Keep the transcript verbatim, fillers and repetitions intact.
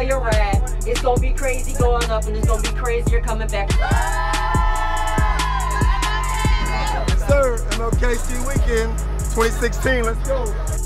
enjoy your ride. It's gonna be crazy going up and it's gonna be crazier coming back. Sir, M L K Ski Weekend twenty sixteen, let's go.